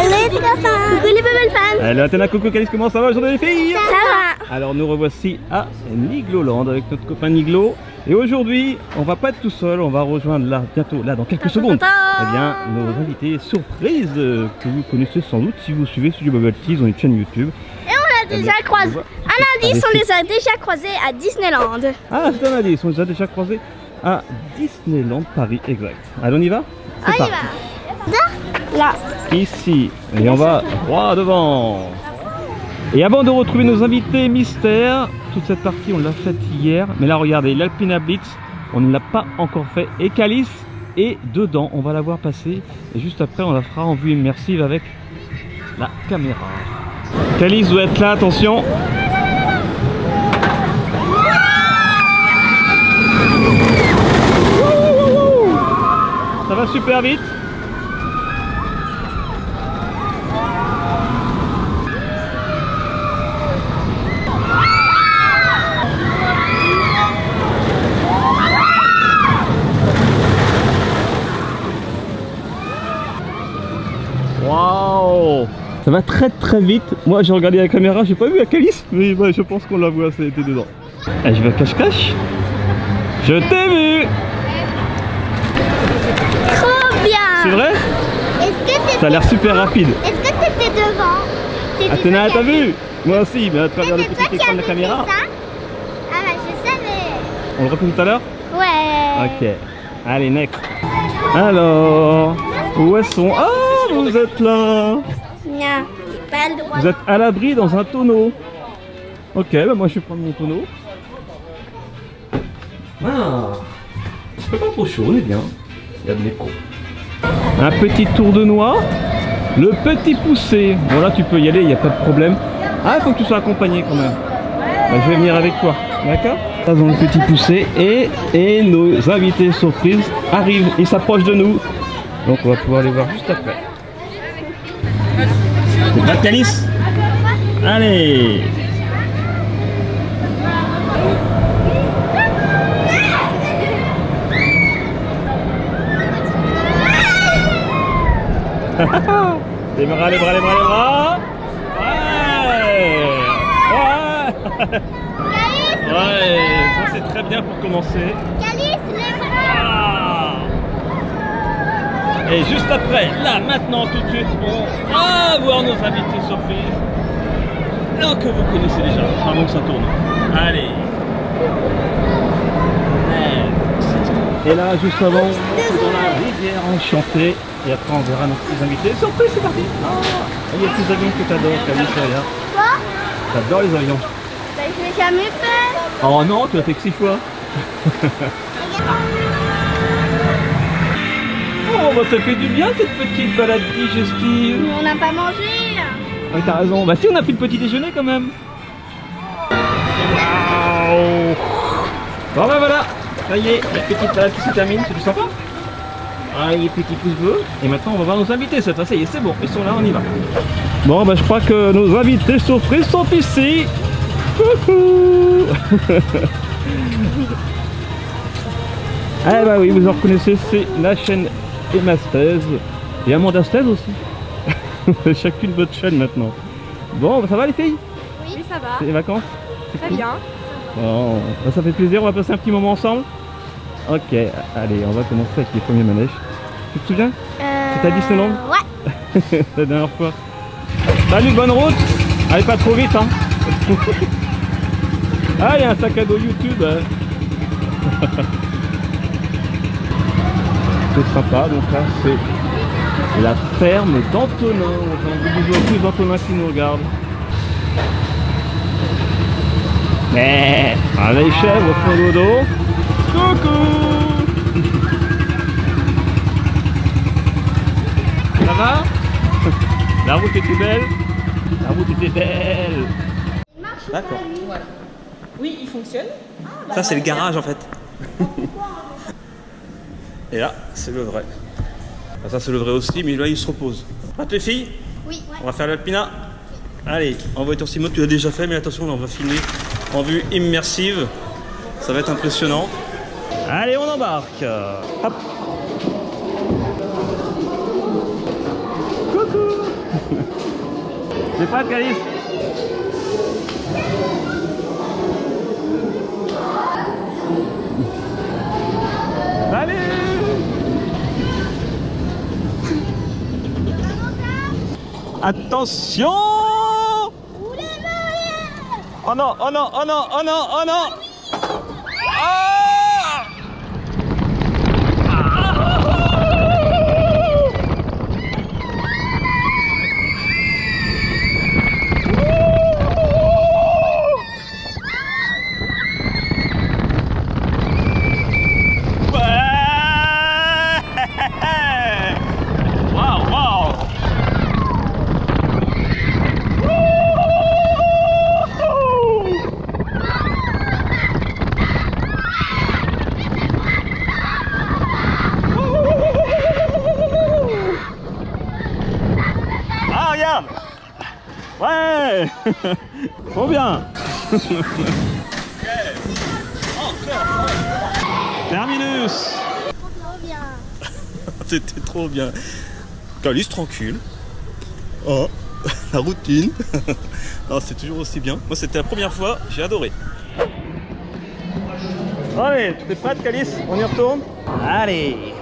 Allez les copains. Coucou les Bubble fans. Allez Athéna, coucou Calice, comment ça va aujourd'hui les filles? Ça va. Alors nous revoici à Nigloland avec notre copain Niglo. Et aujourd'hui, on va pas être tout seul, on va rejoindre là, bientôt, là dans quelques secondes, eh bien, nos invités surprises que vous connaissez sans doute si vous suivez Studio Bubble Tea, ils ont une chaîne YouTube. Et on l'a déjà croisé, un indice, on les a déjà croisés à Disneyland. Ah, c'est un indice, on les a déjà croisés à Disneyland Paris, exact. Allez, on y va? On y va. Là. Ici, et on va droit devant. Et avant de retrouver nos invités mystères, toute cette partie on l'a faite hier, mais là regardez, l'Alpina Blitz, on ne l'a pas encore fait, et Calice est dedans, on va la voir passer, et juste après on la fera en vue immersive avec la caméra. Calice doit être là, attention. Ça va super vite. Ça va très très vite. Moi j'ai regardé la caméra, j'ai pas vu la Calice, mais bah, je pense qu'on la voit, ça a été dedans. Ah, je vais cache-cache. Je t'ai vu. Trop bien. C'est vrai? Ça a l'air super rapide. Est-ce que t'étais devant? Athéna, t'as vu? Moi aussi, mais à travers le petit écran de la caméra. Ah bah je savais. On le refait tout à l'heure? Ouais. Ok. Allez, next. Alors, où sont... Ah, vous êtes là. Non, pas le droit. Vous êtes à l'abri dans un tonneau. Ok, bah moi je vais prendre mon tonneau. Ah, c'est pas trop chaud, on est bien. Il y a de l'écho. Un petit tour de noix. Le petit poussé. Bon là tu peux y aller, il n'y a pas de problème. Ah, il faut que tu sois accompagné quand même. Bah, je vais venir avec toi, d'accord? Là dans le petit poussé et nos invités surprises arrivent. Ils s'approchent de nous. Donc on va pouvoir les voir juste après. C'est pas de Calice. Allez. Les bras, les bras, les bras, les bras. Ouais. Ouais. Ouais. Ça c'est très bien pour commencer. Calice, les bras. Et juste après, là, maintenant, tout de suite, on va voir nos invités surprises. Là que vous connaissez déjà, avant que ça tourne. Allez. Et là, juste avant, c'est dans la rivière enchantée. Et après, on verra nos petits invités. Surprise, c'est parti. Il y a des avions que t'adores, Calice, regarde. Quoi? T'adores les avions. Bah, je l'ai jamais fait. Oh non, tu l'as fait que 6 fois. Oh, bah ça fait du bien cette petite balade digestive. Mais on n'a pas mangé. Oui, t'as raison. Bah si, on a pris le petit déjeuner quand même. Waouh. Bon bah voilà. Ça y est, la petite balade qui se termine. C'est du sympa. Allez, petit pouce bleu. Et maintenant, on va voir nos invités cette fois. Ça y est, c'est bon. Ils sont là, on y va. Bon, bah je crois que nos invités surprises sont ici. Coucou. Ah bah oui, vous en reconnaissez, c'est la chaîne Emma Stez et Amanda Stez aussi. Chacune votre chaîne maintenant. Bon, bah ça va les filles? Oui, ça va. C'est les vacances? Très bien. Oh, bah ça fait plaisir, on va passer un petit moment ensemble. Ok, allez, on va commencer avec les premiers manèges. Tu te souviens? C'était à Disneyland? Ouais. La dernière fois. Salut, bonne route. Allez, pas trop vite, hein. Ah, il y a un sac à dos YouTube. Sympa, donc là c'est la ferme d'Antonin. J'ai envie de jouer plus d'Antonin qui nous regarde. Mais allez, chèvre au fond de l'eau. Coucou. Ça va? La route était belle. La route était belle. D'accord. Oui, il fonctionne. Ça c'est le garage en fait. Et là, c'est le vrai. Ça, c'est le vrai aussi, mais là, il se repose. Prête les filles? Oui. On va faire l'alpina. Allez, en voiture Simon, tu l'as déjà fait, mais attention, là, on va filmer en vue immersive. Ça va être impressionnant. Allez, on embarque. Hop. T'es prête, Calice? Allez! Attention! Oh non, oh non, oh non, oh non, oh non! Ouais. Trop bien. Terminus. Trop bien. C'était trop bien. Calice tranquille. Oh, la routine. Non, c'est toujours aussi bien. Moi, c'était la première fois. J'ai adoré. Allez, t'es prête, Calice? On y retourne? Allez.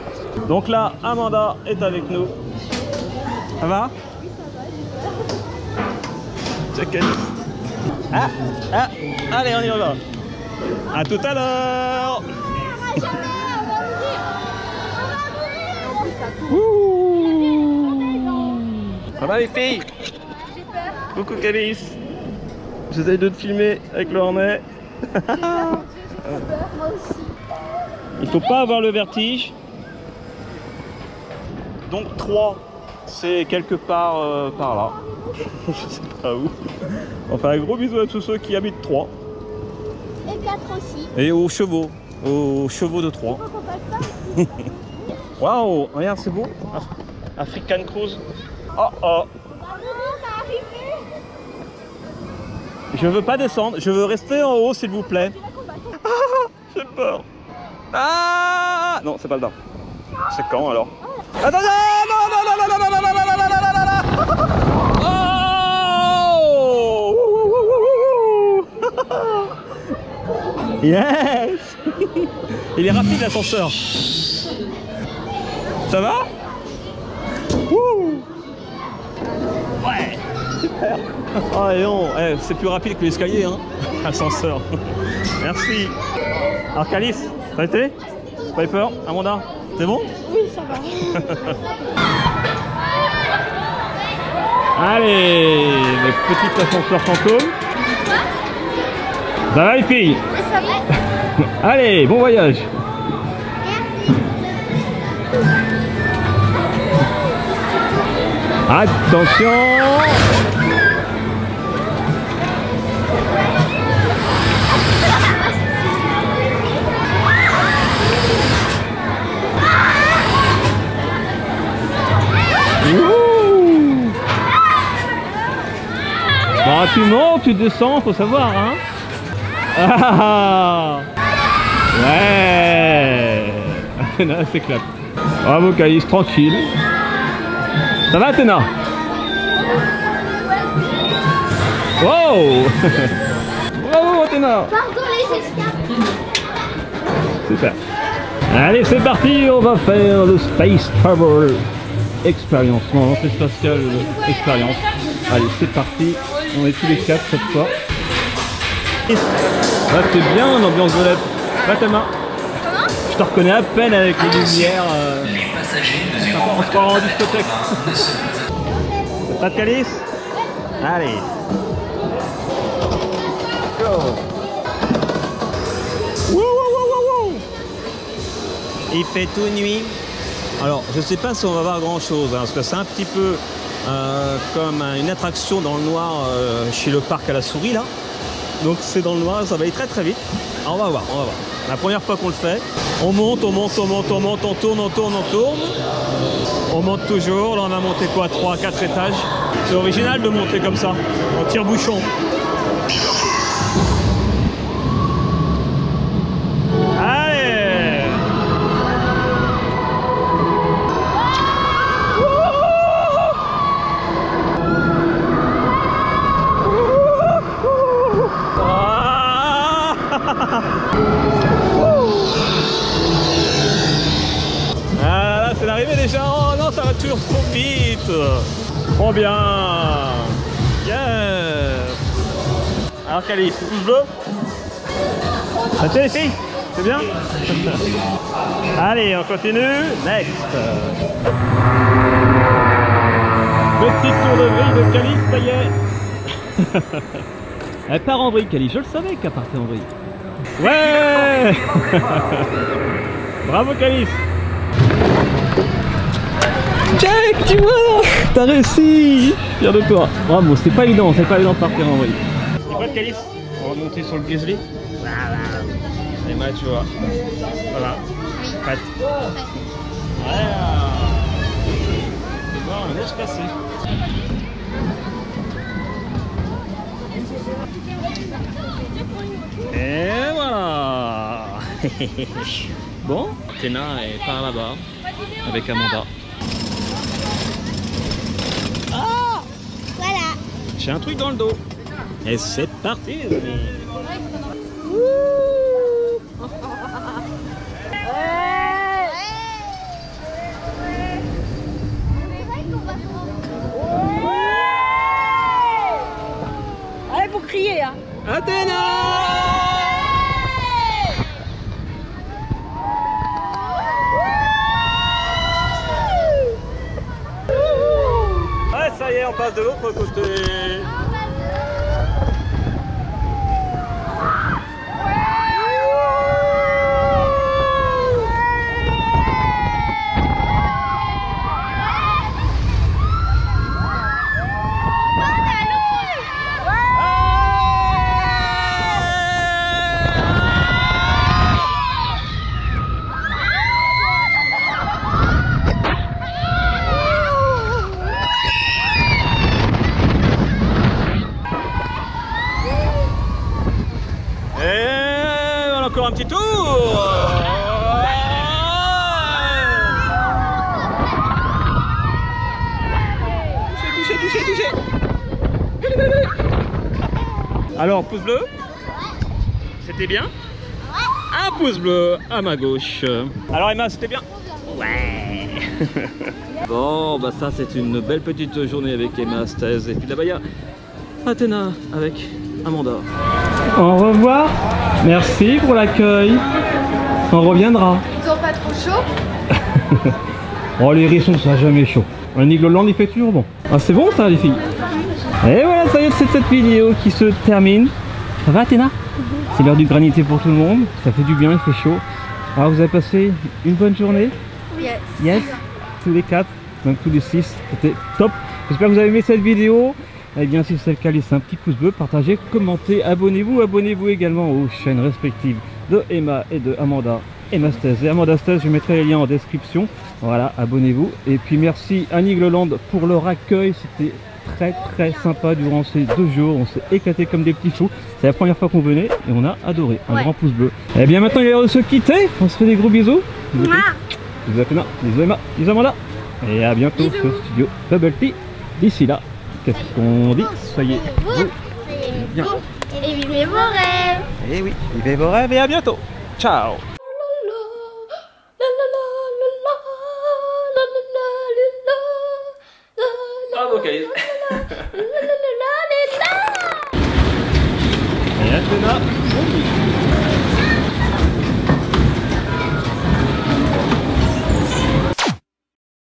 Donc là, Amanda est avec nous. Ça va? Ah, ah, allez, on y va. À tout à l'heure. Ça va les filles? Coucou Calice. J'essaye de te filmer avec le harnais. Il faut pas avoir le vertige. Donc 3, c'est quelque part par là. Je sais pas où. On fait un gros bisou à tous ceux qui habitent 3. Et 4 aussi. Et aux chevaux. Aux chevaux de 3. Waouh, regarde, c'est beau. African Cruise. Oh oh. Je veux pas descendre, je veux rester en haut, s'il vous plaît. Ah, j'ai peur. Ah non, c'est pas le dard. C'est quand alors? Attendez, non, non, non, non, non, non, non, non, non, non. Yes. Il est rapide l'ascenseur. Ça va? Ouh. Ouais. Super. Oh et non, eh, c'est plus rapide que l'escalier, hein. Ascenseur. Merci. Alors Calice, t'as été? Pas eu peur? Amanda, c'est bon? Oui, ça va. Allez, le petit ascenseur fantôme. Ça va les filles? Ça va. Allez, bon voyage. Merci. Attention. Bon, tu montes, tu descends, faut savoir, hein. Ah ouais. Athéna s'éclate. Bravo Calice, tranquille. Ça va Athéna? Wow. Bravo Athéna. Pardon les escarpins. Super. Allez, c'est parti, on va faire le Space Travel Expérience. Non, c'est spatial expérience. Allez, c'est parti. On est tous les 4 cette fois. Là t'es bien en ambiance de l'aide. Va ta main. Comment? Je te reconnais à peine avec les lumières. Les passagers ne seront pas en discothèque. Pas de Calice? Allez. Go. Wow, wow, wow, wow. Il fait tout nuit. Alors je sais pas si on va voir grand chose, hein, parce que c'est un petit peu comme une attraction dans le noir chez le parc à la souris là. Donc c'est dans le noir, ça va aller très très vite. Alors, on va voir, on va voir. La première fois qu'on le fait, on monte, on monte, on monte, on monte, on tourne, on tourne, on tourne. On monte toujours, là on a monté quoi, 3, 4 étages. C'est original de monter comme ça, en tire-bouchon. vite. Trop bien. Yes. Alors Cali, c'est tout bleu. Ça tient ici. C'est bien. Allez, on continue. Next. Petit tour de grille de Cali, ça y est. Elle part en vrille, Cali. Je le savais qu'elle partait en vrille. Ouais. Bravo Cali. Jack, tu vois, t'as réussi. Fier de toi. Bravo, c'est pas évident de partir en vrille. C'est quoi le calice? On va monter sur le grizzly. Voilà. Et moi, tu vois. Voilà. Prête. Voilà. Bon, on laisse passer. Et voilà. Bon, Athéna est par là-bas avec Amanda. Oh, voilà. J'ai un truc dans le dos. Et c'est parti. Allez, faut crier, hein. Athéna. Ça y est, on passe de l'autre côté. Un petit tour. Touché, touché, touché, touché. Alors, pouce bleu. C'était bien. Un pouce bleu à ma gauche. Alors Emma, c'était bien. Ouais. Bon, bah ça c'est une belle petite journée avec Emma Stez. Et puis là-bas il y a Athéna avec Amanda. Au revoir. Merci pour l'accueil. On reviendra. Ils ont pas trop chaud? Oh, les hérissons, ça n'a jamais chaud. Le Nigloland, il fait toujours bon. Ah, c'est bon ça, les filles? Et voilà, ça y est, c'est cette vidéo qui se termine. Ça va, Athéna? C'est l'heure du granité pour tout le monde. Ça fait du bien, il fait chaud. Alors, vous avez passé une bonne journée? Yes. Yes. Tous les 4, donc tous les 6. C'était top. J'espère que vous avez aimé cette vidéo. Eh bien, si c'est le cas, laissez un petit pouce bleu, partagez, commentez, abonnez-vous. Abonnez-vous également aux chaînes respectives de Emma et de Amanda. Emma Stez et Amanda Stez, je mettrai les liens en description. Voilà, abonnez-vous. Et puis merci à Nigloland pour leur accueil. C'était très très sympa durant ces 2 jours. On s'est éclaté comme des petits fous. C'est la première fois qu'on venait et on a adoré. Un grand pouce bleu. Eh bien, maintenant, il est l'heure de se quitter. On se fait des gros bisous. Bisous, Athéna. Bisous, Emma. Bisous, Amanda. Et à bientôt sur Studio Bubble Tea. D'ici là. Qu'est-ce qu'on dit? Soyez beau, bien. Et vivez vos rêves. Et oui, vivez vos rêves et à bientôt. Ciao. Ah, vocalise. Et Athéna.